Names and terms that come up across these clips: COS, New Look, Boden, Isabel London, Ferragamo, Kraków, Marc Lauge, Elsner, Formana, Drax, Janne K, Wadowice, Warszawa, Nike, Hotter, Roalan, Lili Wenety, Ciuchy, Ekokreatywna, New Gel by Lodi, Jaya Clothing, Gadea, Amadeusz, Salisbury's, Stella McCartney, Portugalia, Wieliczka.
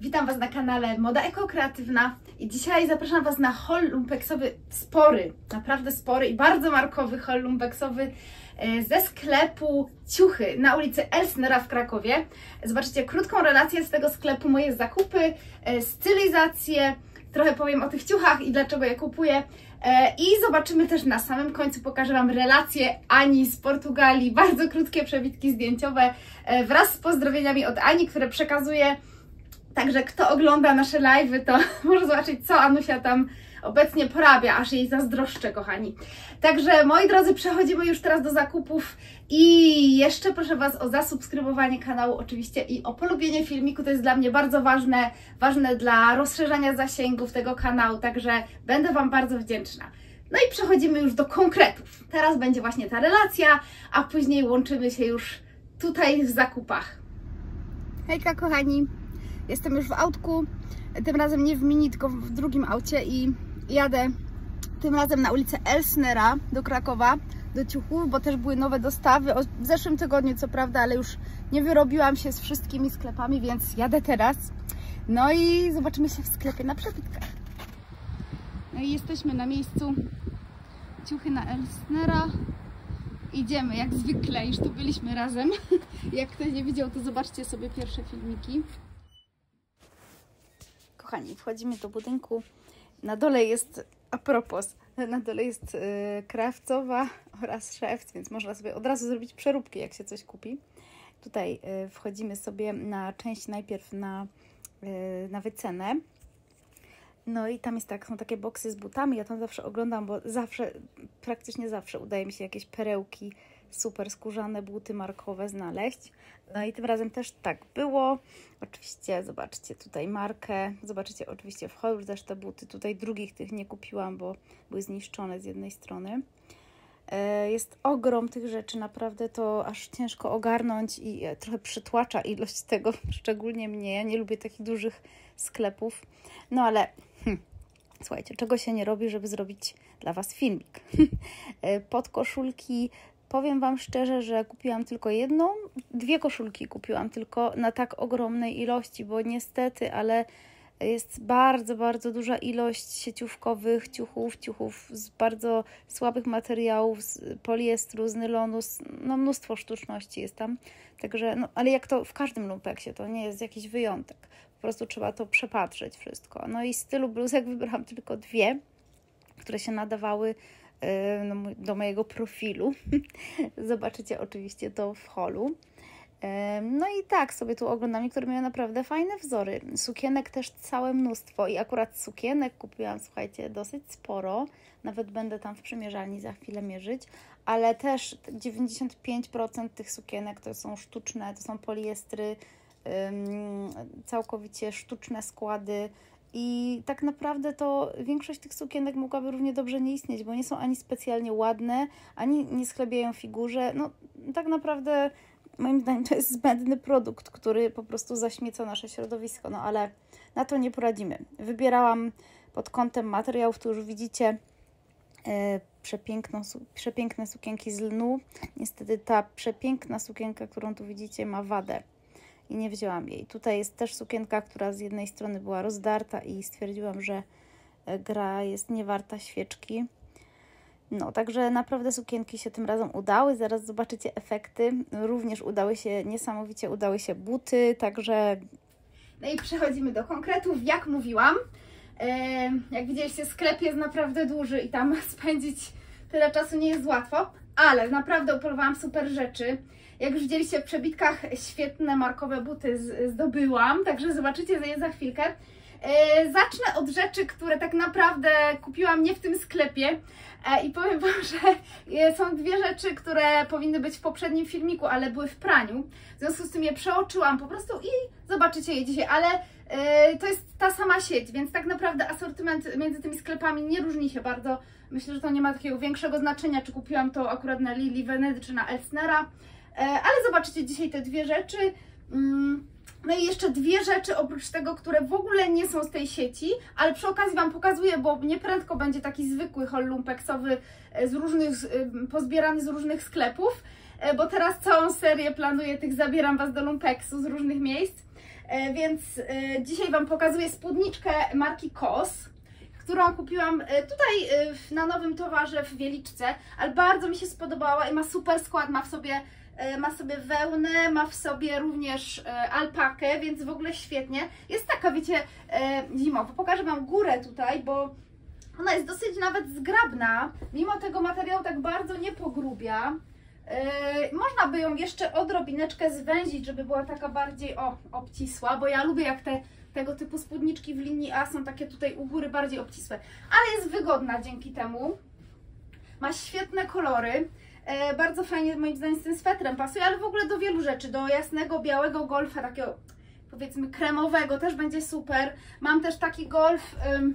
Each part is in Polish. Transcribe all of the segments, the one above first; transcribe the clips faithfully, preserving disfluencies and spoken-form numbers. Witam Was na kanale Moda Ekokreatywna i dzisiaj zapraszam Was na haul lumpeksowy spory, naprawdę spory i bardzo markowy haul lumpeksowy ze sklepu Ciuchy na ulicy Elsnera w Krakowie. Zobaczycie krótką relację z tego sklepu, moje zakupy, stylizację, trochę powiem o tych ciuchach i dlaczego je kupuję. I zobaczymy też na samym końcu, pokażę Wam relację Ani z Portugalii, bardzo krótkie przebitki zdjęciowe wraz z pozdrowieniami od Ani, które przekazuję. Także kto ogląda nasze live'y, to może zobaczyć, co Anusia tam obecnie porabia, aż jej zazdroszczę, kochani. Także, moi drodzy, przechodzimy już teraz do zakupów i jeszcze proszę Was o zasubskrybowanie kanału oczywiście i o polubienie filmiku, to jest dla mnie bardzo ważne, ważne dla rozszerzania zasięgów tego kanału, także będę Wam bardzo wdzięczna. No i przechodzimy już do konkretów. Teraz będzie właśnie ta relacja, a później łączymy się już tutaj w zakupach. Hejka, kochani! Jestem już w autku, tym razem nie w mini, tylko w drugim aucie i jadę tym razem na ulicę Elsnera do Krakowa, do ciuchów, bo też były nowe dostawy w zeszłym tygodniu, co prawda, ale już nie wyrobiłam się z wszystkimi sklepami, więc jadę teraz. No i zobaczymy się w sklepie na przebitkach. No i jesteśmy na miejscu, ciuchy na Elsnera. Idziemy jak zwykle, już tu byliśmy razem. Jak ktoś nie widział, to zobaczcie sobie pierwsze filmiki. Kochani, wchodzimy do budynku, na dole jest, a propos, na dole jest yy, krawcowa oraz szewc, więc można sobie od razu zrobić przeróbki, jak się coś kupi. Tutaj yy, wchodzimy sobie na część najpierw na, yy, na wycenę. No i tam jest tak, są takie boksy z butami, ja tam zawsze oglądam, bo zawsze, praktycznie zawsze udaje mi się jakieś perełki, super skórzane buty markowe znaleźć. No i tym razem też tak było. Oczywiście zobaczcie tutaj markę, zobaczycie oczywiście w holu też te buty. Tutaj drugich tych nie kupiłam, bo były zniszczone z jednej strony. Jest ogrom tych rzeczy, naprawdę to aż ciężko ogarnąć i trochę przytłacza ilość tego, szczególnie mnie. Ja nie lubię takich dużych sklepów, no ale... Hm. Słuchajcie, czego się nie robi, żeby zrobić dla Was filmik. Podkoszulki. Powiem Wam szczerze, że kupiłam tylko jedną, dwie koszulki kupiłam tylko na tak ogromnej ilości, bo niestety, ale jest bardzo, bardzo duża ilość sieciówkowych ciuchów, ciuchów z bardzo słabych materiałów, z poliestru, z nylonu, z, no mnóstwo sztuczności jest tam. Także, no, ale jak to w każdym lumpeksie, to nie jest jakiś wyjątek, po prostu trzeba to przepatrzeć wszystko. No i z tylu bluzek wybrałam tylko dwie, które się nadawały do mojego profilu. Zobaczycie oczywiście to w holu. No i tak sobie tu oglądam, niektóre miały naprawdę fajne wzory. Sukienek też całe mnóstwo i akurat sukienek kupiłam, słuchajcie, dosyć sporo. Nawet będę tam w przymierzalni za chwilę mierzyć, ale też dziewięćdziesiąt pięć procent tych sukienek to są sztuczne, to są poliestry, całkowicie sztuczne składy. I tak naprawdę to większość tych sukienek mogłaby równie dobrze nie istnieć, bo nie są ani specjalnie ładne, ani nie schlebiają figurze. No tak naprawdę moim zdaniem to jest zbędny produkt, który po prostu zaśmieca nasze środowisko, no ale na to nie poradzimy. Wybierałam pod kątem materiałów, tu już widzicie yy, przepiękną, su przepiękne sukienki z lnu. Niestety ta przepiękna sukienka, którą tu widzicie, ma wadę. I nie wzięłam jej. Tutaj jest też sukienka, która z jednej strony była rozdarta i stwierdziłam, że gra jest niewarta świeczki. No, także naprawdę sukienki się tym razem udały. Zaraz zobaczycie efekty. Również udały się, niesamowicie udały się buty, także... No i przechodzimy do konkretów. Jak mówiłam, jak widzieliście, sklep jest naprawdę duży i tam spędzić tyle czasu nie jest łatwo, ale naprawdę upolowałam super rzeczy. Jak już widzieliście, w przebitkach świetne markowe buty zdobyłam, także zobaczycie je za chwilkę. Yy, zacznę od rzeczy, które tak naprawdę kupiłam nie w tym sklepie yy, i powiem Wam, że yy, są dwie rzeczy, które powinny być w poprzednim filmiku, ale były w praniu. W związku z tym je przeoczyłam po prostu i zobaczycie je dzisiaj, ale yy, to jest ta sama sieć, więc tak naprawdę asortyment między tymi sklepami nie różni się bardzo. Myślę, że to nie ma takiego większego znaczenia, czy kupiłam to akurat na Lili Wenety czy na Elsnera. Ale zobaczycie dzisiaj te dwie rzeczy. No i jeszcze dwie rzeczy oprócz tego, które w ogóle nie są z tej sieci, ale przy okazji Wam pokazuję, bo nieprędko będzie taki zwykły haul lumpeksowy z różnych, pozbierany z różnych sklepów, bo teraz całą serię planuję tych zabieram Was do lumpeksu z różnych miejsc. Więc dzisiaj Wam pokazuję spódniczkę marki C O S, którą kupiłam tutaj na nowym towarze w Wieliczce, ale bardzo mi się spodobała i ma super skład, ma w sobie, ma sobie wełnę, ma w sobie również alpakę, więc w ogóle świetnie. Jest taka, wiecie, zimowa. Pokażę Wam górę tutaj, bo ona jest dosyć nawet zgrabna, mimo tego materiału tak bardzo nie pogrubia. Yy, można by ją jeszcze odrobineczkę zwęzić, żeby była taka bardziej o, obcisła, bo ja lubię, jak te tego typu spódniczki w linii A są takie tutaj u góry bardziej obcisłe, ale jest wygodna dzięki temu. Ma świetne kolory, yy, bardzo fajnie moim zdaniem z tym swetrem pasuje, ale w ogóle do wielu rzeczy, do jasnego, białego golfa, takiego powiedzmy kremowego też będzie super. Mam też taki golf... Yy,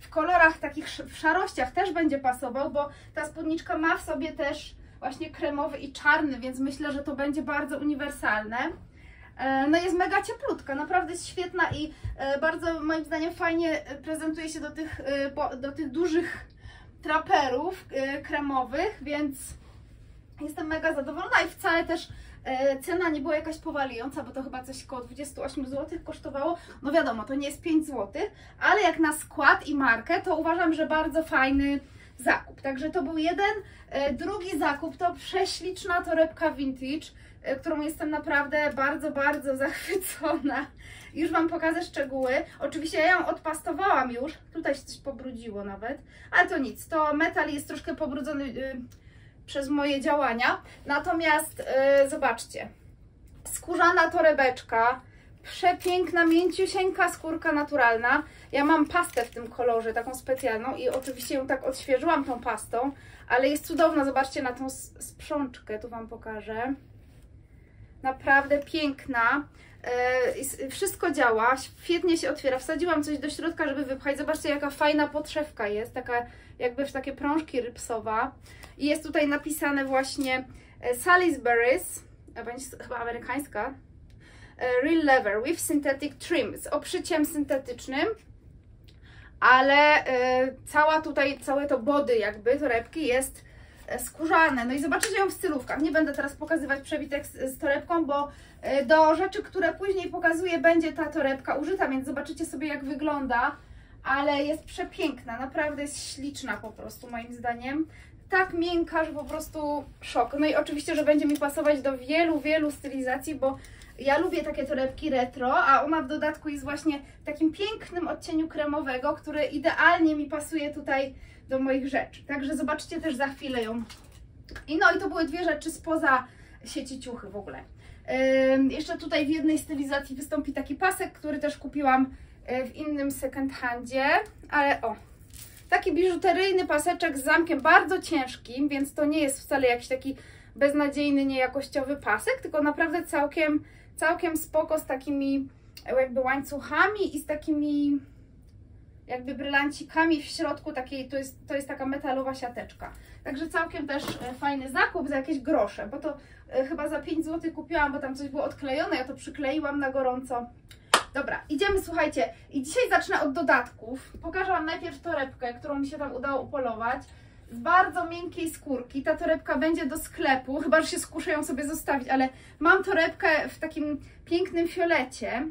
w kolorach takich, w szarościach też będzie pasował, bo ta spódniczka ma w sobie też właśnie kremowy i czarny, więc myślę, że to będzie bardzo uniwersalne. No jest mega cieplutka, naprawdę jest świetna i bardzo moim zdaniem fajnie prezentuje się do tych, do tych dużych traperów kremowych, więc jestem mega zadowolona i wcale też cena nie była jakaś powalająca, bo to chyba coś koło dwudziestu ośmiu złotych kosztowało. No wiadomo, to nie jest pięć złotych, ale jak na skład i markę, to uważam, że bardzo fajny zakup. Także to był jeden. Drugi zakup to prześliczna torebka vintage, którą jestem naprawdę bardzo, bardzo zachwycona. Już Wam pokażę szczegóły. Oczywiście ja ją odpastowałam już. Tutaj się coś pobrudziło nawet, ale to nic. To metal jest troszkę pobrudzony... Yy, przez moje działania, natomiast yy, zobaczcie, skórzana torebeczka, przepiękna, mięciusieńka skórka naturalna. Ja mam pastę w tym kolorze, taką specjalną i oczywiście ją tak odświeżyłam tą pastą, ale jest cudowna, zobaczcie na tą sprzączkę, tu Wam pokażę. Naprawdę piękna, yy, wszystko działa, świetnie się otwiera, wsadziłam coś do środka, żeby wypchać, zobaczcie jaka fajna podszewka jest, taka jakby w takie prążki rypsowa i jest tutaj napisane właśnie Salisbury's, chyba amerykańska, Real Leather with Synthetic Trim, z obszyciem syntetycznym, ale yy, cała tutaj, całe to body jakby torebki jest skórzane, no i zobaczycie ją w stylówkach. Nie będę teraz pokazywać przebitek z, z torebką, bo do rzeczy, które później pokazuję, będzie ta torebka użyta, więc zobaczycie sobie, jak wygląda, ale jest przepiękna, naprawdę jest śliczna po prostu moim zdaniem. Tak miękka, że po prostu szok. No i oczywiście, że będzie mi pasować do wielu, wielu stylizacji, bo ja lubię takie torebki retro, a ona w dodatku jest właśnie w takim pięknym odcieniu kremowego, który idealnie mi pasuje tutaj do moich rzeczy. Także zobaczcie też za chwilę ją. I no i to były dwie rzeczy spoza sieci Ciuchy w ogóle. Yy, jeszcze tutaj w jednej stylizacji wystąpi taki pasek, który też kupiłam w innym second handzie, ale o, taki biżuteryjny paseczek z zamkiem bardzo ciężkim, więc to nie jest wcale jakiś taki beznadziejny, niejakościowy pasek, tylko naprawdę całkiem, całkiem spoko z takimi jakby łańcuchami i z takimi jakby brylancikami w środku takiej, to jest, to jest taka metalowa siateczka. Także całkiem też fajny zakup za jakieś grosze, bo to chyba za pięć złotych kupiłam, bo tam coś było odklejone, ja to przykleiłam na gorąco. Dobra, idziemy, słuchajcie, i dzisiaj zacznę od dodatków. Pokażę Wam najpierw torebkę, którą mi się tam udało upolować, z bardzo miękkiej skórki. Ta torebka będzie do sklepu, chyba że się skuszę ją sobie zostawić, ale mam torebkę w takim pięknym fiolecie.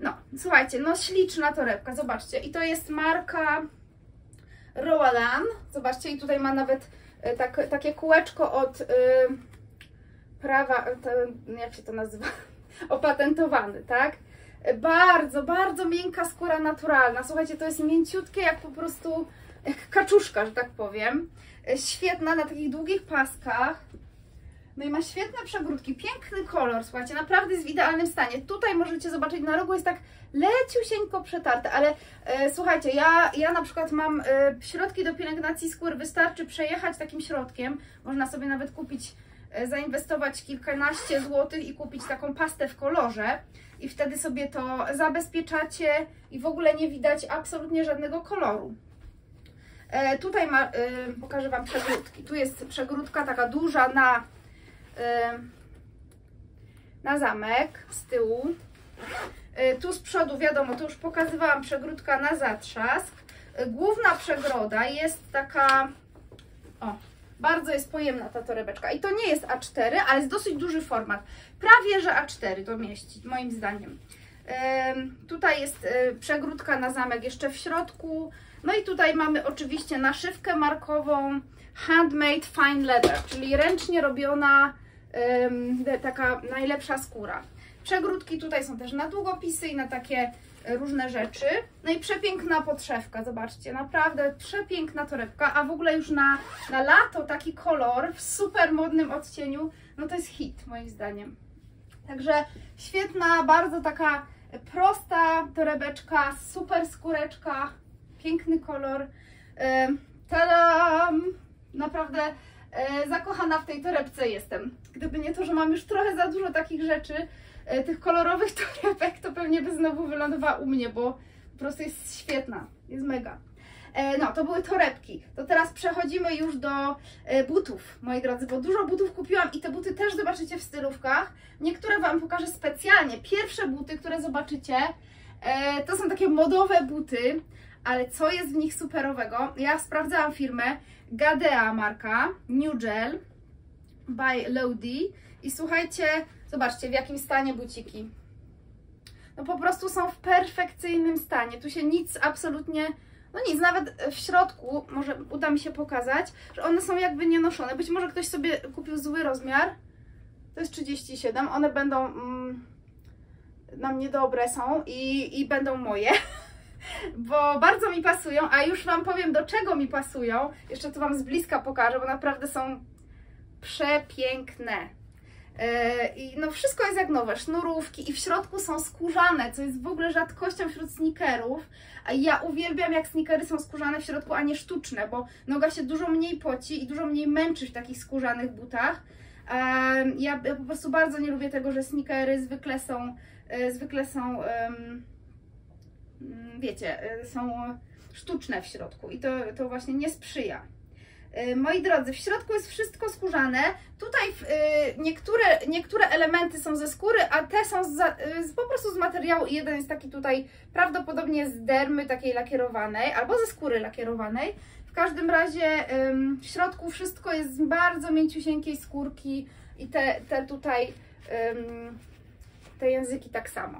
No, słuchajcie, no śliczna torebka, zobaczcie. I to jest marka Roalan, zobaczcie, i tutaj ma nawet tak, takie kółeczko od yy, prawa, to, jak się to nazywa, opatentowany, tak? Bardzo, bardzo miękka skóra naturalna. Słuchajcie, to jest mięciutkie jak po prostu jak kaczuszka, że tak powiem. Świetna na takich długich paskach. No i ma świetne przegródki, piękny kolor, słuchajcie, naprawdę jest w idealnym stanie. Tutaj możecie zobaczyć, na rogu jest tak leciusieńko przetarte, ale e, słuchajcie, ja, ja na przykład mam e, środki do pielęgnacji skóry, wystarczy przejechać takim środkiem, można sobie nawet kupić, zainwestować kilkanaście złotych i kupić taką pastę w kolorze i wtedy sobie to zabezpieczacie i w ogóle nie widać absolutnie żadnego koloru. E, tutaj ma, e, pokażę Wam przegródki. Tu jest przegródka taka duża na, e, na zamek z tyłu. E, tu z przodu wiadomo, to już pokazywałam, przegródka na zatrzask. E, główna przegroda jest taka... o. Bardzo jest pojemna ta torebeczka. I to nie jest A cztery, ale jest dosyć duży format. Prawie, że A cztery to mieści, moim zdaniem. Tutaj jest przegródka na zamek jeszcze w środku. No i tutaj mamy oczywiście naszywkę markową handmade fine leather, czyli ręcznie robiona taka najlepsza skóra. Przegródki tutaj są też na długopisy i na takie różne rzeczy. No i przepiękna podszewka, zobaczcie, naprawdę przepiękna torebka, a w ogóle już na, na lato taki kolor w super modnym odcieniu, no to jest hit moim zdaniem. Także świetna, bardzo taka prosta torebeczka, super skóreczka, piękny kolor. Tadam! Naprawdę zakochana w tej torebce jestem. Gdyby nie to, że mam już trochę za dużo takich rzeczy, tych kolorowych torebek, to pewnie by znowu wylądowała u mnie, bo po prostu jest świetna, jest mega. No, to były torebki. To teraz przechodzimy już do butów, moi drodzy, bo dużo butów kupiłam i te buty też zobaczycie w stylówkach. Niektóre Wam pokażę specjalnie. Pierwsze buty, które zobaczycie, to są takie modowe buty, ale co jest w nich superowego? Ja sprawdzałam firmę Gadea marka, New Gel by Lodi i słuchajcie, zobaczcie w jakim stanie buciki. No po prostu są w perfekcyjnym stanie, tu się nic absolutnie... No nic, nawet w środku, może uda mi się pokazać, że one są jakby nienoszone. Być może ktoś sobie kupił zły rozmiar, to jest trzydzieści siedem, one będą mm, na mnie dobre są i, i będą moje, bo bardzo mi pasują, a już Wam powiem do czego mi pasują. Jeszcze to Wam z bliska pokażę, bo naprawdę są przepiękne. I no wszystko jest jak nowe, sznurówki i w środku są skórzane, co jest w ogóle rzadkością wśród sneakerów. Ja uwielbiam jak sneakery są skórzane w środku, a nie sztuczne, bo noga się dużo mniej poci i dużo mniej męczy w takich skórzanych butach. Ja, ja po prostu bardzo nie lubię tego, że sneakery zwykle są, zwykle są, wiecie, są sztuczne w środku i to, to właśnie nie sprzyja. Moi drodzy, w środku jest wszystko skórzane, tutaj niektóre, niektóre elementy są ze skóry, a te są z, po prostu z materiału i jeden jest taki tutaj prawdopodobnie z dermy takiej lakierowanej albo ze skóry lakierowanej. W każdym razie w środku wszystko jest z bardzo mięciusieńkiej skórki i te, te tutaj te języki tak samo.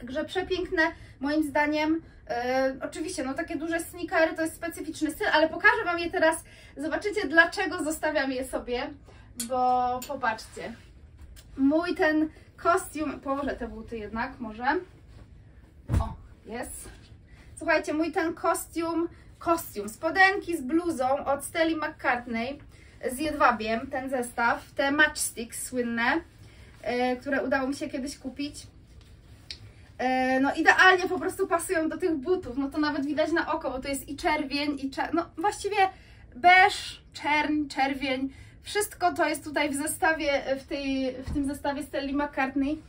Także przepiękne moim zdaniem. E, oczywiście, no takie duże sneakery to jest specyficzny styl, ale pokażę Wam je teraz. Zobaczycie dlaczego zostawiam je sobie, bo popatrzcie. Mój ten kostium, położę te buty jednak może. O, jest. Słuchajcie, mój ten kostium, kostium, spodenki z bluzą od Stelli McCartney z jedwabiem, ten zestaw, te matchsticks słynne, e, które udało mi się kiedyś kupić. No idealnie po prostu pasują do tych butów, no to nawet widać na oko, bo to jest i czerwień, i czer... no właściwie beż, czerń, czerwień, wszystko to jest tutaj w zestawie, w, tej, w tym zestawie Stelli McCartney,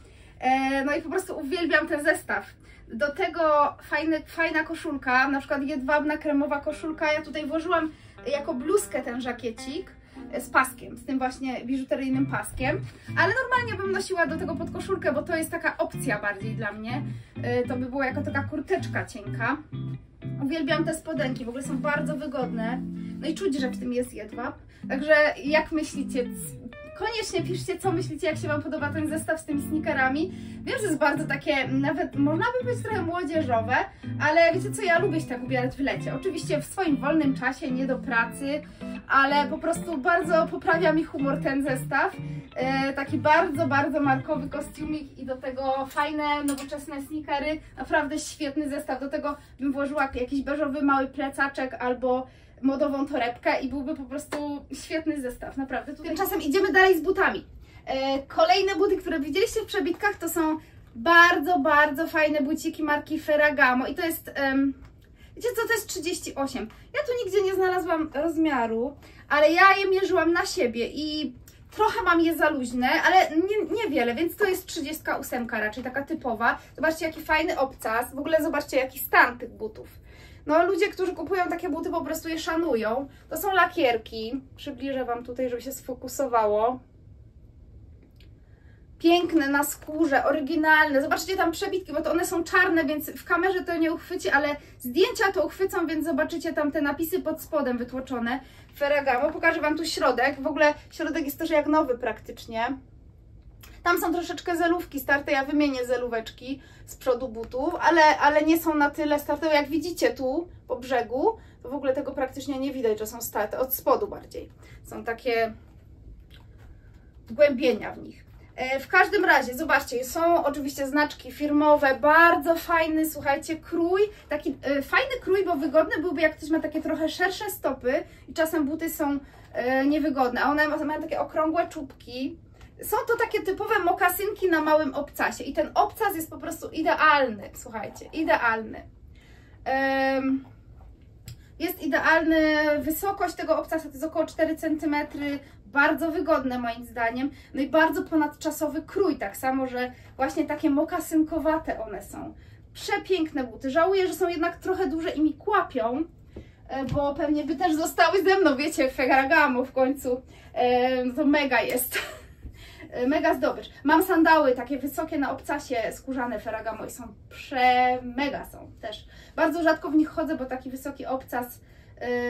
no i po prostu uwielbiam ten zestaw. Do tego fajny, fajna koszulka, na przykład jedwabna kremowa koszulka, ja tutaj włożyłam jako bluzkę ten żakiecik, z paskiem, z tym właśnie biżuteryjnym paskiem, ale normalnie bym nosiła do tego podkoszulkę, bo to jest taka opcja bardziej dla mnie, to by była jako taka kurteczka cienka. Uwielbiam te spodenki, w ogóle są bardzo wygodne, no i czuć, że w tym jest jedwab, także jak myślicie, koniecznie piszcie co myślicie, jak się Wam podoba ten zestaw z tymi sneakerami. Wiem, że jest bardzo takie, nawet można by być trochę młodzieżowe, ale wiecie co, ja lubię się tak ubierać w lecie. Oczywiście w swoim wolnym czasie, nie do pracy, ale po prostu bardzo poprawia mi humor ten zestaw. E, taki bardzo, bardzo markowy kostiumik i do tego fajne, nowoczesne sneakery. Naprawdę świetny zestaw. Do tego bym włożyła jakiś beżowy mały plecaczek albo modową torebkę i byłby po prostu świetny zestaw, naprawdę. Tymczasem idziemy dalej z butami. Kolejne buty, które widzieliście w przebitkach, to są bardzo, bardzo fajne buciki marki Ferragamo i to jest, wiecie co, to jest trzydzieści osiem. Ja tu nigdzie nie znalazłam rozmiaru, ale ja je mierzyłam na siebie i trochę mam je za luźne, ale nie, niewiele, więc to jest trzydzieści osiem raczej, taka typowa. Zobaczcie jaki fajny obcas, w ogóle zobaczcie jaki stan tych butów. No ludzie, którzy kupują takie buty, po prostu je szanują. To są lakierki. Przybliżę Wam tutaj, żeby się sfokusowało. piękne na skórze, oryginalne. Zobaczycie tam przebitki, bo to one są czarne, więc w kamerze to nie uchwyci, ale zdjęcia to uchwycą, więc zobaczycie tam te napisy pod spodem wytłoczone. Ferragamo. Pokażę Wam tu środek. W ogóle środek jest też jak nowy praktycznie. Tam są troszeczkę zelówki starte, ja wymienię zelóweczki z przodu butów, ale, ale nie są na tyle starte. Jak widzicie tu po brzegu, to w ogóle tego praktycznie nie widać, że są starte, od spodu bardziej. Są takie wgłębienia w nich. W każdym razie, zobaczcie, są oczywiście znaczki firmowe, bardzo fajny, słuchajcie, krój, taki e, fajny krój, bo wygodny byłby, jak ktoś ma takie trochę szersze stopy i czasem buty są e, niewygodne, a one mają takie okrągłe czubki. Są to takie typowe mokasynki na małym obcasie i ten obcas jest po prostu idealny, słuchajcie, idealny. Um, jest idealny, wysokość tego obcasa to jest około cztery centymetry, bardzo wygodne moim zdaniem, no i bardzo ponadczasowy krój, tak samo, że właśnie takie mokasynkowate one są. Przepiękne buty, żałuję, że są jednak trochę duże i mi kłapią, bo pewnie by też zostały ze mną, wiecie, Ferragamo w końcu, no to mega jest. Mega zdobycz. Mam sandały takie wysokie na obcasie skórzane Ferragamo i są prze... mega są też. Bardzo rzadko w nich chodzę, bo taki wysoki obcas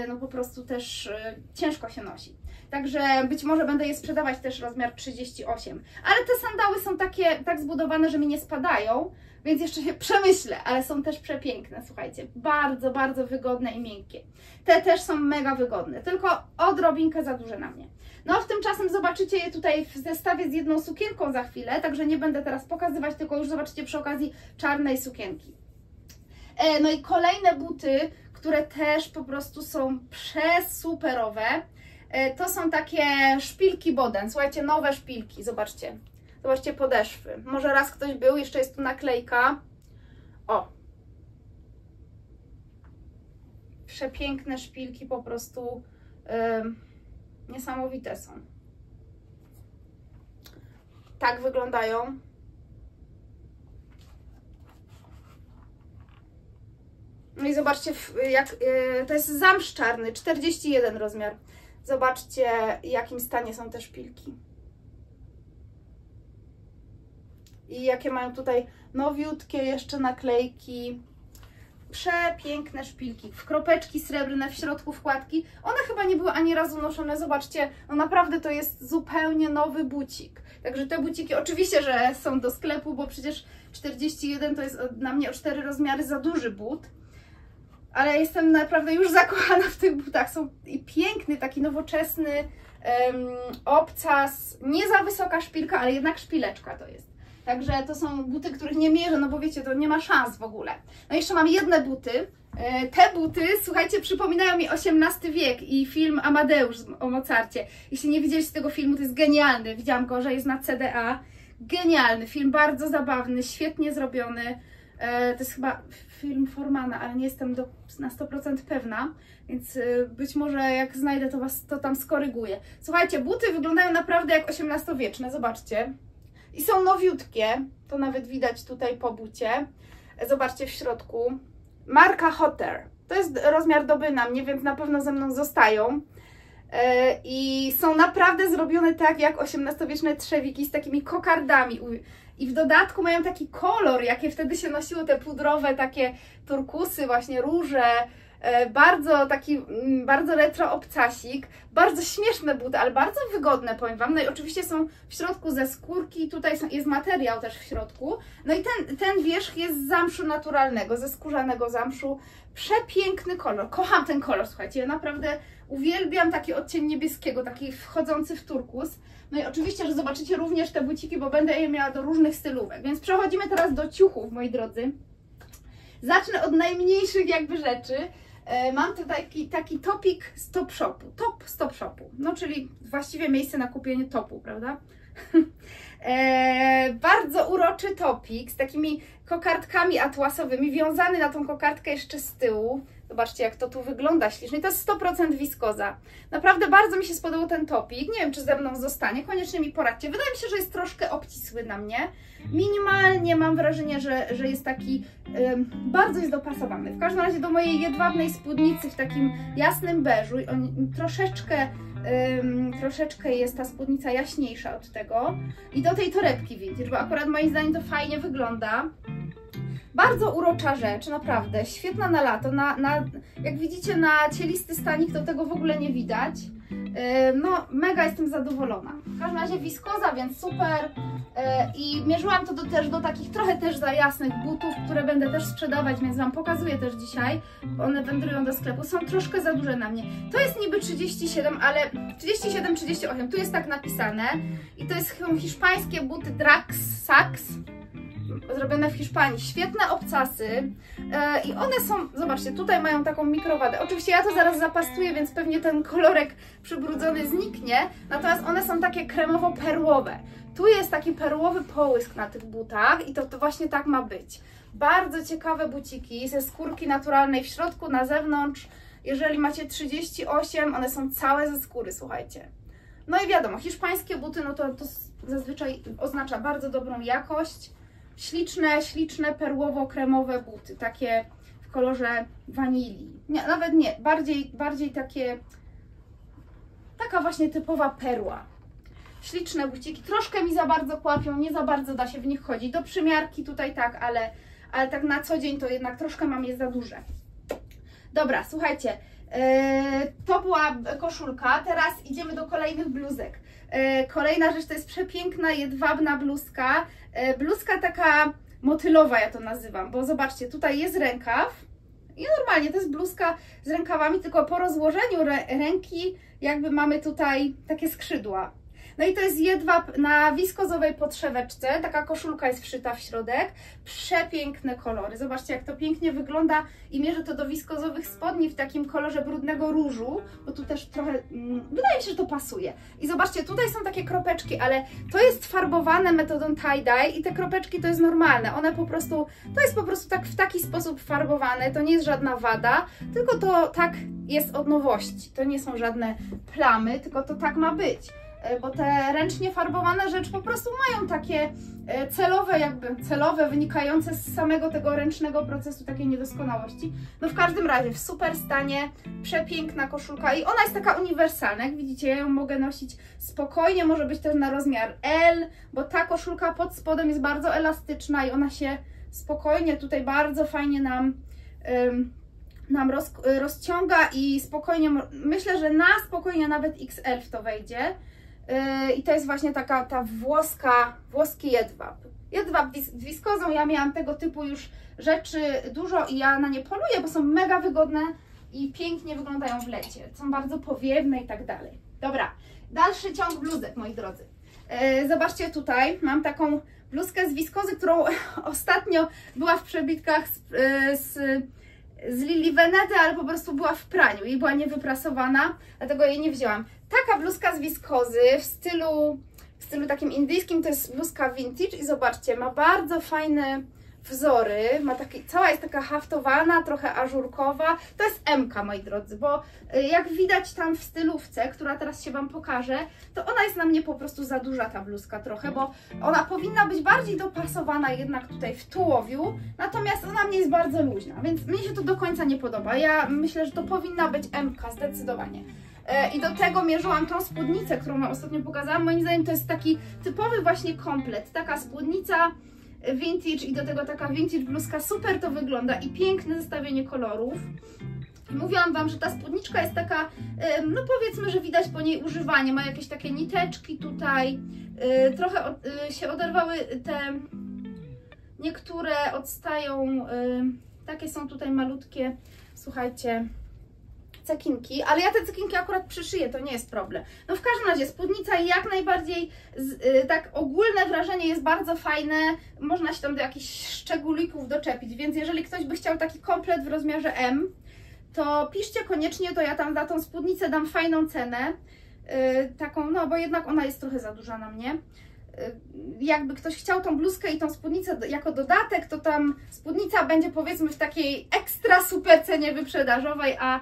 no po prostu też ciężko się nosi. Także być może będę je sprzedawać też rozmiar trzydzieści osiem. Ale te sandały są takie tak zbudowane, że mi nie spadają, więc jeszcze się przemyślę, ale są też przepiękne, słuchajcie. Bardzo, bardzo wygodne i miękkie. Te też są mega wygodne, tylko odrobinkę za duże na mnie. No, w tymczasem zobaczycie je tutaj w zestawie z jedną sukienką za chwilę, także nie będę teraz pokazywać, tylko już zobaczycie przy okazji czarnej sukienki. E, no i kolejne buty, które też po prostu są przesuperowe, e, to są takie szpilki Boden, słuchajcie, nowe szpilki, zobaczcie. Zobaczcie podeszwy. Może raz ktoś był, jeszcze jest tu naklejka. O! Przepiękne szpilki, po prostu yy, niesamowite są. Tak wyglądają. No i zobaczcie, jak yy, to jest zamsz czarny, czterdzieści jeden rozmiar. Zobaczcie, w jakim stanie są te szpilki. I jakie mają tutaj nowiutkie jeszcze naklejki. Przepiękne szpilki, w kropeczki srebrne, w środku wkładki. One chyba nie były ani razu noszone, zobaczcie, no naprawdę to jest zupełnie nowy bucik. Także te buciki, oczywiście, że są do sklepu, bo przecież czterdzieści jeden to jest na mnie o cztery rozmiary za duży but. Ale jestem naprawdę już zakochana w tych butach. Są i piękny, taki nowoczesny um, obcas, nie za wysoka szpilka, ale jednak szpileczka to jest. Także to są buty, których nie mierzę, no bo wiecie, to nie ma szans w ogóle. No jeszcze mam jedne buty. Te buty, słuchajcie, przypominają mi osiemnasty wiek i film Amadeusz o Mozarcie. Jeśli nie widzieliście tego filmu, to jest genialny. Widziałam go, że jest na C D A. Genialny film, bardzo zabawny, świetnie zrobiony. To jest chyba film Formana, ale nie jestem do, na sto procent pewna, więc być może jak znajdę, to was to tam skoryguję. Słuchajcie, buty wyglądają naprawdę jak osiemnastowieczne, zobaczcie. I są nowiutkie, to nawet widać tutaj po bucie. Zobaczcie w środku. Marka Hotter. To jest rozmiar doby na mnie, więc na pewno ze mną zostają. I są naprawdę zrobione tak jak osiemnastowieczne trzewiki z takimi kokardami. I w dodatku mają taki kolor, jakie wtedy się nosiło te pudrowe, takie turkusy, właśnie róże. Bardzo taki, bardzo retro obcasik, bardzo śmieszne buty, ale bardzo wygodne, powiem Wam. No i oczywiście są w środku ze skórki, tutaj są, jest materiał też w środku. No i ten, ten wierzch jest z zamszu naturalnego, ze skórzanego zamszu. Przepiękny kolor, kocham ten kolor, słuchajcie, ja naprawdę uwielbiam taki odcień niebieskiego, taki wchodzący w turkus. No i oczywiście, że zobaczycie również te buciki, bo będę je miała do różnych stylówek. Więc przechodzimy teraz do ciuchów, moi drodzy. Zacznę od najmniejszych jakby rzeczy. Mam tutaj taki, taki topik z Top Shopu, top z Top Shopu, no czyli właściwie miejsce na kupienie topu, prawda? e, bardzo uroczy topik z takimi kokardkami atłasowymi, wiązany na tą kokardkę jeszcze z tyłu, Zobaczcie, jak to tu wygląda ślicznie. To jest sto procent wiskoza. Naprawdę bardzo mi się spodobał ten topik. Nie wiem, czy ze mną zostanie. Koniecznie mi poradźcie. Wydaje mi się, że jest troszkę obcisły na mnie. Minimalnie mam wrażenie, że, że jest taki... Ym, bardzo jest dopasowany. W każdym razie do mojej jedwabnej spódnicy w takim jasnym beżu. On, troszeczkę... Ym, troszeczkę jest ta spódnica jaśniejsza od tego i do tej torebki vintage, bo akurat moim zdaniem to fajnie wygląda. Bardzo urocza rzecz, naprawdę, świetna na lato, na, na, jak widzicie na cielisty stanik to tego w ogóle nie widać. Yy, no mega jestem zadowolona. W każdym razie wiskoza, więc super. Yy, I mierzyłam to do, też do takich trochę też za jasnych butów, które będę też sprzedawać, więc Wam pokazuję też dzisiaj. One wędrują do sklepu, są troszkę za duże na mnie. To jest niby trzydzieści siedem, ale trzydzieści siedem trzydzieści osiem, tu jest tak napisane. I to jest są hiszpańskie buty Drax, Saks. Zrobione w Hiszpanii, świetne obcasy e, i one są, zobaczcie, tutaj mają taką mikrowadę, oczywiście ja to zaraz zapastuję, więc pewnie ten kolorek przybrudzony zniknie, natomiast one są takie kremowo-perłowe, tu jest taki perłowy połysk na tych butach i to, to właśnie tak ma być. Bardzo ciekawe buciki ze skórki naturalnej w środku, na zewnątrz, jeżeli macie trzydzieści osiem, one są całe ze skóry, słuchajcie. No i wiadomo, hiszpańskie buty, no to, to zazwyczaj oznacza bardzo dobrą jakość. Śliczne, śliczne, perłowo-kremowe buty, takie w kolorze wanilii. Nie, nawet nie, bardziej, bardziej takie, taka właśnie typowa perła. Śliczne buciki, troszkę mi za bardzo kłapią, nie za bardzo da się w nich chodzić. Do przymiarki tutaj tak, ale, ale tak na co dzień to jednak troszkę mam je za duże. Dobra, słuchajcie, yy, to była koszulka, teraz idziemy do kolejnych bluzek. Kolejna rzecz to jest przepiękna, jedwabna bluzka, bluzka taka motylowa, ja to nazywam, bo zobaczcie, tutaj jest rękaw i normalnie to jest bluzka z rękawami, tylko po rozłożeniu ręki jakby mamy tutaj takie skrzydła. No i to jest jedwab na wiskozowej podszeweczce, taka koszulka jest wszyta w środek, przepiękne kolory, zobaczcie jak to pięknie wygląda i mierzę to do wiskozowych spodni w takim kolorze brudnego różu, bo tu też trochę, hmm, wydaje mi się, że to pasuje. I zobaczcie, tutaj są takie kropeczki, ale to jest farbowane metodą tie-dye i te kropeczki to jest normalne, one po prostu, to jest po prostu tak w taki sposób farbowane, to nie jest żadna wada, tylko to tak jest od nowości, to nie są żadne plamy, tylko to tak ma być. Bo te ręcznie farbowane rzeczy po prostu mają takie celowe, jakby celowe, wynikające z samego tego ręcznego procesu takiej niedoskonałości. No w każdym razie w super stanie, przepiękna koszulka i ona jest taka uniwersalna, jak widzicie, ja ją mogę nosić spokojnie, może być też na rozmiar L, bo ta koszulka pod spodem jest bardzo elastyczna i ona się spokojnie tutaj bardzo fajnie nam... Um, nam roz, rozciąga i spokojnie, myślę, że na spokojnie nawet iks el w to wejdzie. Yy, I to jest właśnie taka ta włoska, włoski jedwab. Jedwab wis, wiskozą, ja miałam tego typu już rzeczy dużo i ja na nie poluję, bo są mega wygodne i pięknie wyglądają w lecie. Są bardzo powiewne i tak dalej. Dobra, dalszy ciąg bluzek, moi drodzy. Yy, zobaczcie tutaj, mam taką bluzkę z wiskozy, którą ostatnio była w przebitkach z... Yy, z z Lili Wenety, ale po prostu była w praniu i była niewyprasowana, dlatego jej nie wzięłam. Taka bluzka z wiskozy w stylu, w stylu takim indyjskim, to jest bluzka vintage i zobaczcie, ma bardzo fajne wzory, ma taki, cała jest taka haftowana, trochę ażurkowa, to jest M-ka, moi drodzy, bo jak widać tam w stylówce, która teraz się Wam pokaże, to ona jest na mnie po prostu za duża ta bluzka trochę, bo ona powinna być bardziej dopasowana jednak tutaj w tułowiu, natomiast ona mnie jest bardzo luźna, więc mnie się to do końca nie podoba, ja myślę, że to powinna być M-ka zdecydowanie. I do tego mierzyłam tą spódnicę, którą Wam ostatnio pokazałam, moim zdaniem to jest taki typowy właśnie komplet, taka spódnica vintage i do tego taka vintage bluzka, super to wygląda i piękne zestawienie kolorów. Mówiłam Wam, że ta spódniczka jest taka, no powiedzmy, że widać po niej używanie, ma jakieś takie niteczki tutaj, trochę się oderwały te, niektóre odstają, takie są tutaj malutkie, słuchajcie, cekinki, ale ja te cekinki akurat przyszyję, to nie jest problem. No w każdym razie spódnica jak najbardziej, z, y, tak ogólne wrażenie jest bardzo fajne, można się tam do jakichś szczególików doczepić, więc jeżeli ktoś by chciał taki komplet w rozmiarze M, to piszcie koniecznie, to ja tam za tą spódnicę dam fajną cenę, y, taką, no bo jednak ona jest trochę za duża na mnie. jakby ktoś chciał tą bluzkę i tą spódnicę jako dodatek, to tam spódnica będzie powiedzmy w takiej ekstra super cenie wyprzedażowej, a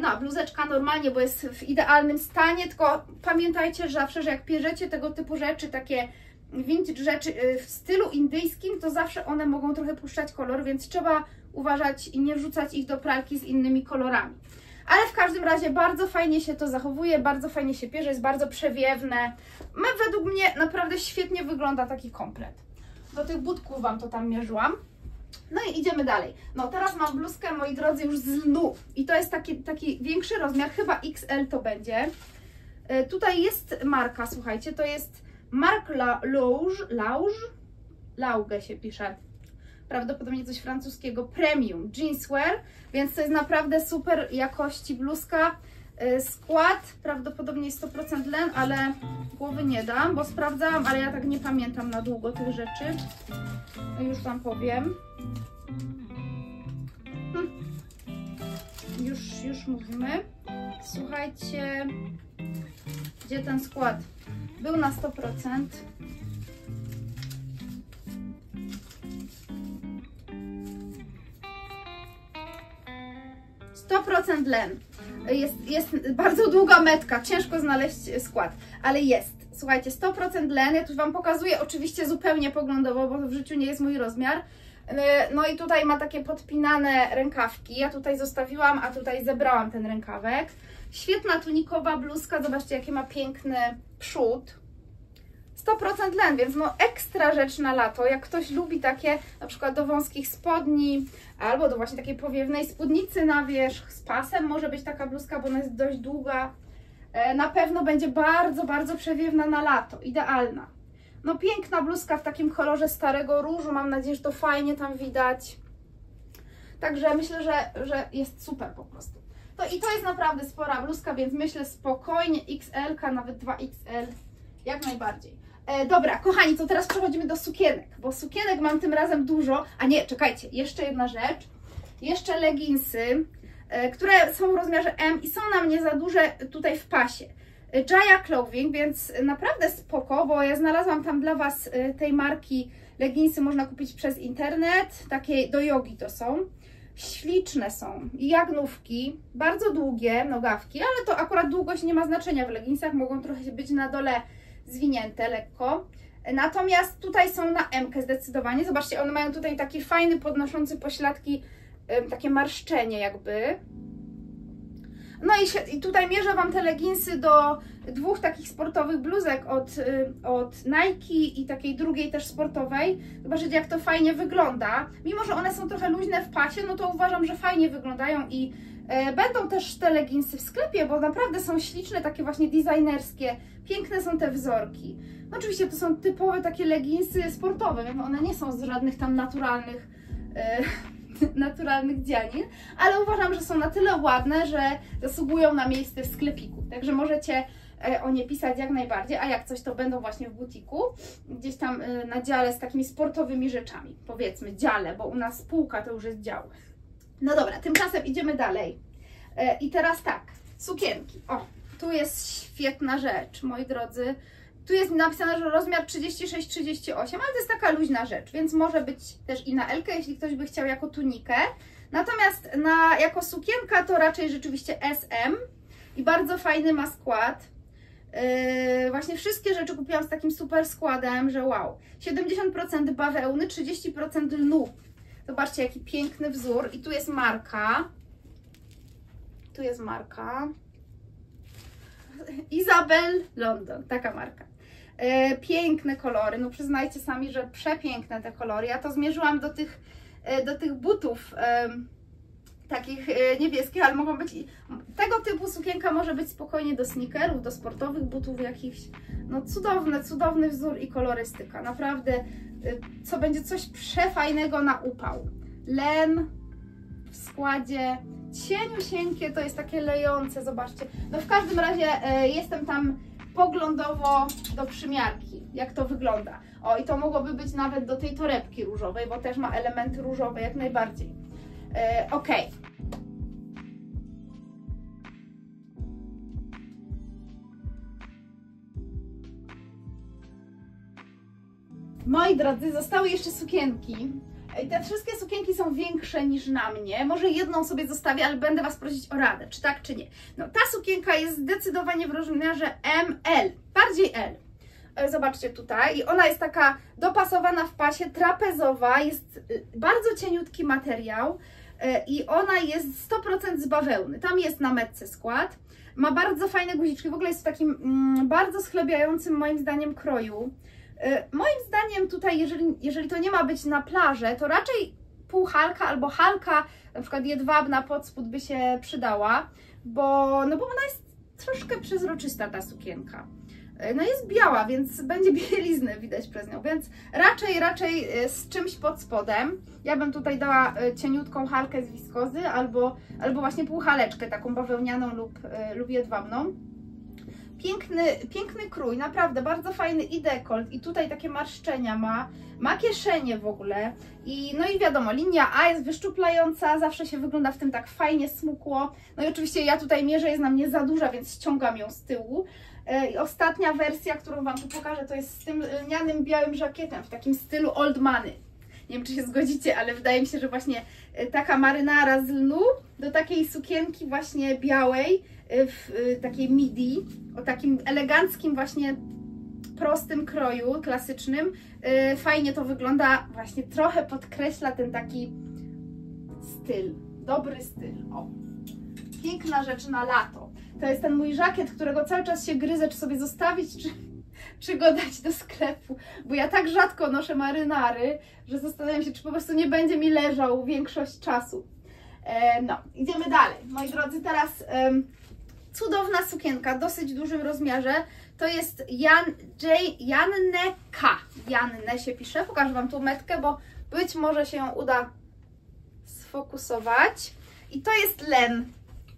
no, a bluzeczka normalnie, bo jest w idealnym stanie, tylko pamiętajcie zawsze, że jak bierzecie tego typu rzeczy, takie vintage rzeczy w stylu indyjskim, to zawsze one mogą trochę puszczać kolor, więc trzeba uważać i nie wrzucać ich do pralki z innymi kolorami. Ale w każdym razie bardzo fajnie się to zachowuje, bardzo fajnie się bierze, jest bardzo przewiewne. Ma, według mnie naprawdę świetnie wygląda taki komplet. Do tych butków Wam to tam mierzyłam. No i idziemy dalej. No teraz mam bluzkę, moi drodzy, już z lnu. I to jest taki, taki większy rozmiar, chyba X L to będzie. Yy, tutaj jest marka, słuchajcie, to jest Marc Lauge, Lauge? Lauge się pisze. Prawdopodobnie coś francuskiego, premium jeanswear, więc to jest naprawdę super jakości bluzka. Skład prawdopodobnie sto procent len, ale głowy nie dam, bo sprawdzałam, ale ja tak nie pamiętam na długo tych rzeczy. Już Wam powiem. Hm. Już, już mówimy. Słuchajcie, gdzie ten skład? Był na sto procent. sto procent len. Jest, jest bardzo długa metka, ciężko znaleźć skład, ale jest. Słuchajcie, sto procent len, ja tu Wam pokazuję oczywiście zupełnie poglądowo, bo w życiu nie jest mój rozmiar. No i tutaj ma takie podpinane rękawki, ja tutaj zostawiłam, a tutaj zebrałam ten rękawek. Świetna tunikowa bluzka, zobaczcie jakie ma piękny przód. sto procent len, więc no ekstra rzecz na lato, jak ktoś lubi takie na przykład do wąskich spodni albo do właśnie takiej powiewnej spódnicy na wierzch, z pasem może być taka bluzka, bo ona jest dość długa, na pewno będzie bardzo, bardzo przewiewna na lato, idealna. No piękna bluzka w takim kolorze starego różu, mam nadzieję, że to fajnie tam widać, także myślę, że, że jest super po prostu. To i to jest naprawdę spora bluzka, więc myślę spokojnie X L, nawet dwa X L, jak najbardziej. E, dobra, kochani, to teraz przechodzimy do sukienek, bo sukienek mam tym razem dużo, a nie, czekajcie, jeszcze jedna rzecz, jeszcze leginsy, e, które są w rozmiarze M i są na mnie za duże tutaj w pasie. E, Jaya Clothing, więc naprawdę spoko, bo ja znalazłam tam dla Was e, tej marki leginsy, można kupić przez internet, takie do jogi to są. Śliczne są, jagnówki, bardzo długie nogawki, ale to akurat długość nie ma znaczenia w leginsach, mogą trochę być na dole zwinięte lekko. Natomiast tutaj są na M-kę zdecydowanie, zobaczcie, one mają tutaj taki fajny, podnoszący pośladki, takie marszczenie jakby. No i tutaj mierzę Wam te leginsy do dwóch takich sportowych bluzek od, od Nike i takiej drugiej też sportowej. Zobaczycie, jak to fajnie wygląda. Mimo że one są trochę luźne w pasie, no to uważam, że fajnie wyglądają i e, będą też te leginsy w sklepie, bo naprawdę są śliczne, takie właśnie designerskie. Piękne są te wzorki. No oczywiście to są typowe takie leginsy sportowe, one nie są z żadnych tam naturalnych... E, naturalnych dzianin, ale uważam, że są na tyle ładne, że zasługują na miejsce w sklepiku, także możecie o nie pisać jak najbardziej, a jak coś to będą właśnie w butiku, gdzieś tam na dziale z takimi sportowymi rzeczami, powiedzmy dziale, bo u nas półka to już jest dział. No dobra, tymczasem idziemy dalej i teraz tak, sukienki, o, tu jest świetna rzecz, moi drodzy, tu jest napisane, że rozmiar trzydzieści sześć trzydzieści osiem, ale to jest taka luźna rzecz, więc może być też i na L-kę, jeśli ktoś by chciał jako tunikę. Natomiast na, jako sukienka to raczej rzeczywiście S M i bardzo fajny ma skład. Yy, właśnie wszystkie rzeczy kupiłam z takim super składem, że wow. siedemdziesiąt procent bawełny, trzydzieści procent lnu. Zobaczcie, jaki piękny wzór. I tu jest marka. Tu jest marka. Isabel London, taka marka. Piękne kolory, no przyznajcie sami, że przepiękne te kolory, ja to zmierzyłam do tych, do tych butów takich niebieskich, ale mogą być, tego typu sukienka może być spokojnie do sneakerów, do sportowych butów jakichś, no cudowny, cudowny wzór i kolorystyka, naprawdę, co będzie coś przefajnego na upał, len w składzie, cieniusieńkie, to jest takie lejące, zobaczcie, no w każdym razie jestem tam poglądowo do przymiarki, jak to wygląda. O, i to mogłoby być nawet do tej torebki różowej, bo też ma elementy różowe jak najbardziej. Yy, ok. Moi drodzy, zostały jeszcze sukienki. Te wszystkie sukienki są większe niż na mnie. Może jedną sobie zostawię, ale będę Was prosić o radę, czy tak, czy nie. No, ta sukienka jest zdecydowanie w rozmiarze M L, bardziej L. Zobaczcie tutaj. I ona jest taka dopasowana w pasie, trapezowa, jest bardzo cieniutki materiał i ona jest sto procent z bawełny. Tam jest na metce skład. Ma bardzo fajne guziczki, w ogóle jest w takim mm, bardzo schlebiającym moim zdaniem kroju. Moim zdaniem tutaj, jeżeli, jeżeli to nie ma być na plażę, to raczej półhalka albo halka, na przykład jedwabna pod spód by się przydała, bo, no bo ona jest troszkę przezroczysta, ta sukienka. No jest biała, więc będzie bieliznę widać przez nią, więc raczej, raczej z czymś pod spodem. Ja bym tutaj dała cieniutką halkę z wiskozy albo, albo właśnie półhaleczkę, taką bawełnianą lub, lub jedwabną. Piękny, piękny krój, naprawdę bardzo fajny i dekolt, i tutaj takie marszczenia ma, ma kieszenie w ogóle. I no i wiadomo, linia A jest wyszczuplająca, zawsze się wygląda w tym tak fajnie, smukło. No i oczywiście ja tutaj mierzę, jest na mnie za duża, więc ściągam ją z tyłu. I ostatnia wersja, którą Wam tu pokażę, to jest z tym lnianym białym żakietem w takim stylu old money. Nie wiem, czy się zgodzicie, ale wydaje mi się, że właśnie taka marynara z lnu do takiej sukienki właśnie białej, w takiej midi, o takim eleganckim właśnie prostym kroju, klasycznym. Fajnie to wygląda, właśnie trochę podkreśla ten taki styl, dobry styl. O, piękna rzecz na lato. To jest ten mój żakiet, którego cały czas się gryzę, czy sobie zostawić, czy, czy go dać do sklepu, bo ja tak rzadko noszę marynary, że zastanawiam się, czy po prostu nie będzie mi leżał większość czasu. E, no, idziemy dalej. Moi drodzy, teraz um, cudowna sukienka, dosyć dużym rozmiarze. To jest Jan, J, Janne K. Janne się pisze, pokażę Wam tu metkę, bo być może się ją uda sfokusować. I to jest len.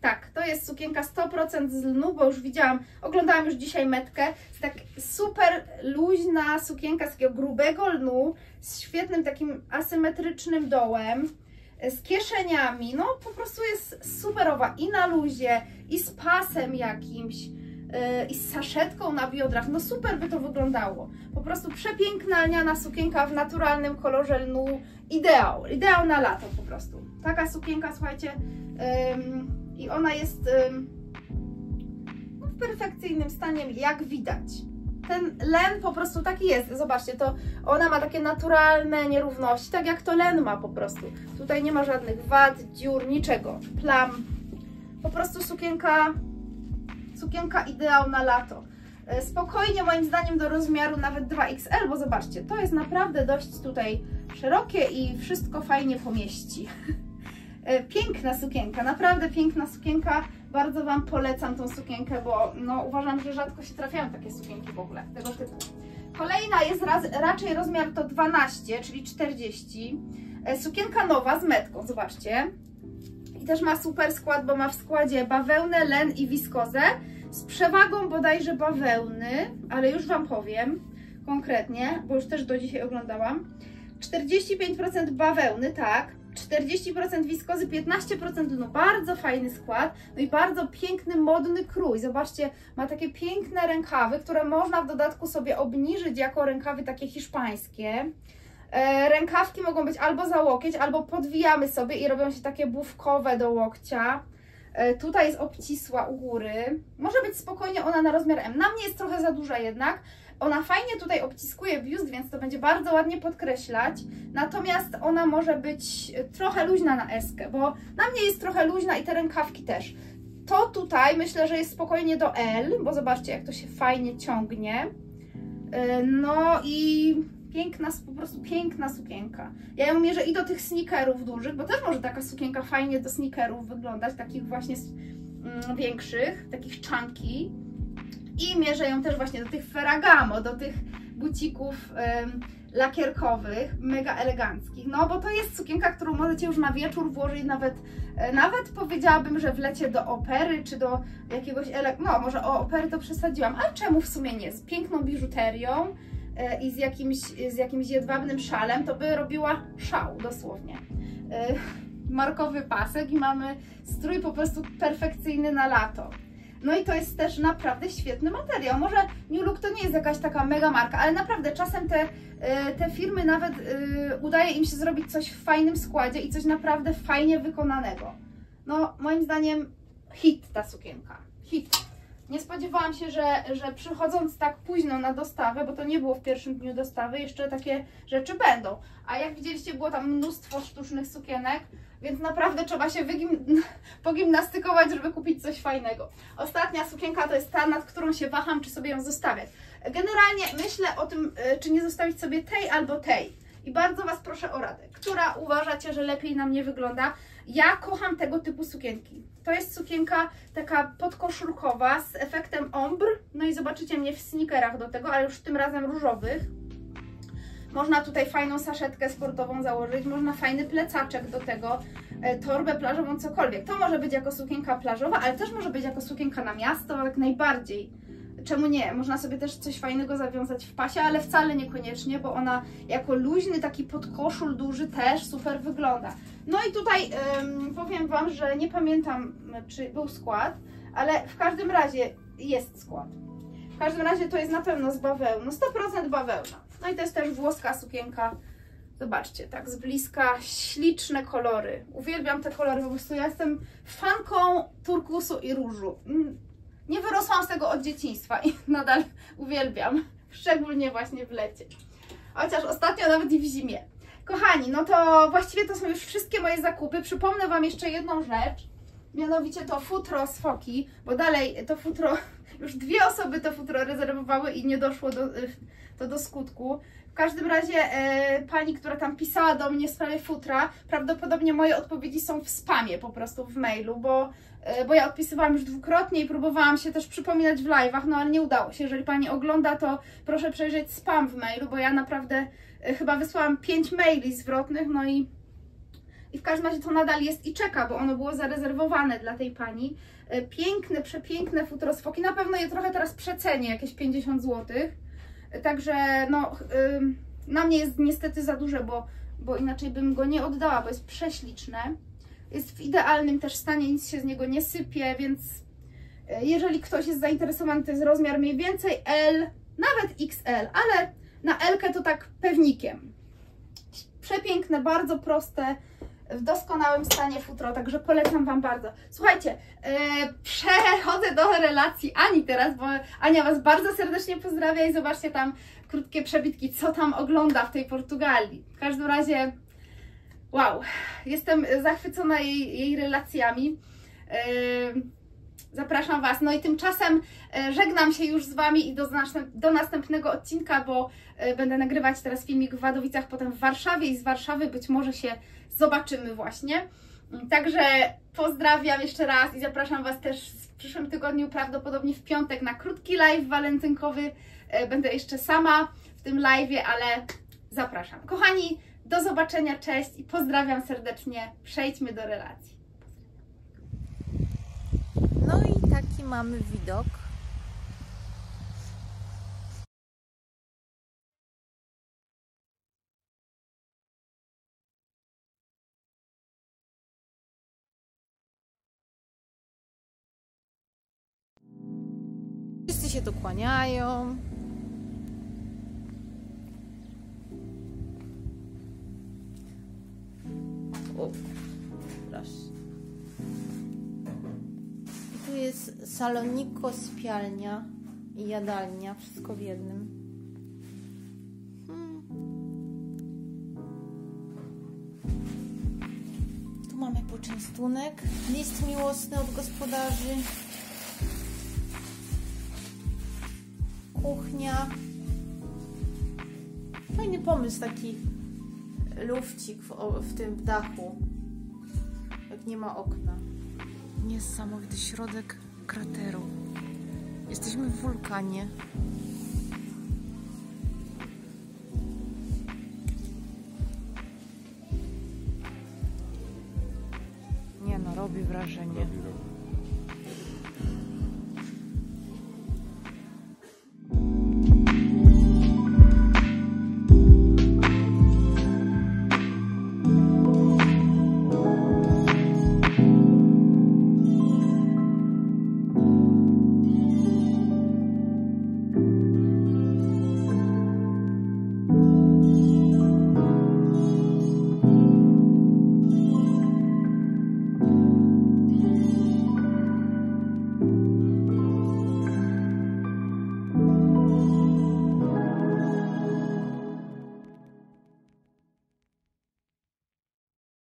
Tak, to jest sukienka sto procent z lnu, bo już widziałam, oglądałam już dzisiaj metkę. Jest tak super luźna sukienka z takiego grubego lnu, z świetnym takim asymetrycznym dołem, z kieszeniami. No po prostu jest superowa i na luzie, i z pasem jakimś, yy, i z saszetką na biodrach. No super by to wyglądało. Po prostu przepiękna lniana sukienka w naturalnym kolorze lnu. Ideał, ideał na lato po prostu. Taka sukienka, słuchajcie... Yy, I ona jest no, w perfekcyjnym stanie, jak widać. Ten len po prostu taki jest. Zobaczcie, to ona ma takie naturalne nierówności, tak jak to len ma po prostu. Tutaj nie ma żadnych wad, dziur, niczego, plam. Po prostu sukienka, sukienka ideał na lato. Spokojnie moim zdaniem do rozmiaru nawet dwa X L, bo zobaczcie, to jest naprawdę dość tutaj szerokie i wszystko fajnie pomieści. Piękna sukienka, naprawdę piękna sukienka, bardzo Wam polecam tą sukienkę, bo no, uważam, że rzadko się trafiają takie sukienki w ogóle, tego typu. Kolejna jest raz, raczej rozmiar to dwanaście, czyli czterdzieści, sukienka nowa z metką, zobaczcie. I też ma super skład, bo ma w składzie bawełnę, len i wiskozę, z przewagą bodajże bawełny, ale już Wam powiem konkretnie, bo już też do dzisiaj oglądałam. czterdzieści pięć procent bawełny, tak. czterdzieści procent wiskozy, piętnaście procent lnu, bardzo fajny skład, no i bardzo piękny, modny krój, zobaczcie, ma takie piękne rękawy, które można w dodatku sobie obniżyć jako rękawy takie hiszpańskie. E, rękawki mogą być albo za łokieć, albo podwijamy sobie i robią się takie bufkowe do łokcia. E, tutaj jest obcisła u góry, może być spokojnie ona na rozmiar M, na mnie jest trochę za duża jednak. Ona fajnie tutaj obciskuje biust, więc to będzie bardzo ładnie podkreślać, natomiast ona może być trochę luźna na eskę, bo na mnie jest trochę luźna i te rękawki też. To tutaj myślę, że jest spokojnie do L, bo zobaczcie, jak to się fajnie ciągnie. No i piękna, po prostu piękna sukienka. Ja ją mierzę i do tych sneakerów dużych, bo też może taka sukienka fajnie do sneakerów wyglądać, takich właśnie większych, takich chunky. I mierzę ją też właśnie do tych Ferragamo, do tych bucików ym, lakierkowych, mega eleganckich. No bo to jest sukienka, którą możecie już na wieczór włożyć, nawet, y, nawet powiedziałabym, że w lecie do opery, czy do jakiegoś, ele no może o opery to przesadziłam, ale czemu w sumie nie? Z piękną biżuterią y, i z jakimś, z jakimś jedwabnym szalem, to by robiła szał dosłownie. Y, markowy pasek i mamy strój po prostu perfekcyjny na lato. No i to jest też naprawdę świetny materiał. Może New Look to nie jest jakaś taka mega marka, ale naprawdę czasem te, te firmy nawet yy, udaje im się zrobić coś w fajnym składzie i coś naprawdę fajnie wykonanego. No moim zdaniem hit ta sukienka, hit. Nie spodziewałam się, że, że przychodząc tak późno na dostawę, bo to nie było w pierwszym dniu dostawy, jeszcze takie rzeczy będą. A jak widzieliście, było tam mnóstwo sztucznych sukienek, więc naprawdę trzeba się wygim... pogimnastykować, żeby kupić coś fajnego. Ostatnia sukienka to jest ta, nad którą się waham, czy sobie ją zostawiać. Generalnie myślę o tym, czy nie zostawić sobie tej albo tej. I bardzo Was proszę o radę, która uważacie, że lepiej na mnie wygląda. Ja kocham tego typu sukienki. To jest sukienka taka podkoszulkowa z efektem ombre. No i zobaczycie mnie w sneakerach do tego, ale już tym razem różowych. Można tutaj fajną saszetkę sportową założyć, można fajny plecaczek do tego, torbę plażową, cokolwiek. To może być jako sukienka plażowa, ale też może być jako sukienka na miasto, jak najbardziej. Czemu nie? Można sobie też coś fajnego zawiązać w pasie, ale wcale niekoniecznie, bo ona jako luźny taki podkoszul duży też super wygląda. No i tutaj ym, powiem Wam, że nie pamiętam, czy był skład, ale w każdym razie jest skład. W każdym razie to jest na pewno z bawełny, sto procent bawełna. No i to jest też włoska sukienka. Zobaczcie, tak z bliska śliczne kolory. Uwielbiam te kolory, po prostu ja jestem fanką turkusu i różu. Nie wyrosłam z tego od dzieciństwa i nadal uwielbiam, szczególnie właśnie w lecie. Chociaż ostatnio nawet i w zimie. Kochani, no to właściwie to są już wszystkie moje zakupy. Przypomnę Wam jeszcze jedną rzecz, mianowicie to futro z foki, bo dalej to futro, już dwie osoby to futro rezerwowały i nie doszło do, to do skutku. W każdym razie e, pani, która tam pisała do mnie w sprawie futra, prawdopodobnie moje odpowiedzi są w spamie po prostu w mailu, bo, e, bo ja odpisywałam już dwukrotnie i próbowałam się też przypominać w live'ach, no ale nie udało się. Jeżeli pani ogląda, to proszę przejrzeć spam w mailu, bo ja naprawdę e, chyba wysłałam pięć maili zwrotnych, no i, i w każdym razie to nadal jest i czeka, bo ono było zarezerwowane dla tej pani. E, piękne, przepiękne futro z foki, na pewno je trochę teraz przecenię, jakieś pięćdziesiąt złotych. Także no, na mnie jest niestety za duże, bo, bo inaczej bym go nie oddała, bo jest prześliczne. Jest w idealnym też stanie, nic się z niego nie sypie, więc jeżeli ktoś jest zainteresowany, to jest rozmiar mniej więcej L, nawet iks el, ale na L-kę to tak pewnikiem. Przepiękne, bardzo proste, w doskonałym stanie futro, także polecam Wam bardzo. Słuchajcie, yy, przechodzę do relacji Ani teraz, bo Ania Was bardzo serdecznie pozdrawia i zobaczcie tam krótkie przebitki, co tam ogląda w tej Portugalii. W każdym razie, wow, jestem zachwycona jej, jej relacjami. Yy, zapraszam Was. No i tymczasem żegnam się już z Wami i do, do następnego odcinka, bo będę nagrywać teraz filmik w Wadowicach, potem w Warszawie i z Warszawy być może się zobaczymy właśnie. Także pozdrawiam jeszcze raz i zapraszam Was też w przyszłym tygodniu, prawdopodobnie w piątek, na krótki live walentynkowy. Będę jeszcze sama w tym live'ie, ale zapraszam. Kochani, do zobaczenia, cześć i pozdrawiam serdecznie. Przejdźmy do relacji. No i taki mamy widok. Wszyscy się dokłaniają. O, proszę. Tu jest saloniko, sypialnia i jadalnia, wszystko w jednym. Hmm. Tu mamy poczęstunek, list miłosny od gospodarzy, kuchnia. Fajny pomysł, taki lufcik w, w tym dachu, jak nie ma okna. Niesamowity środek krateru. Jesteśmy w wulkanie. Nie no, robi wrażenie.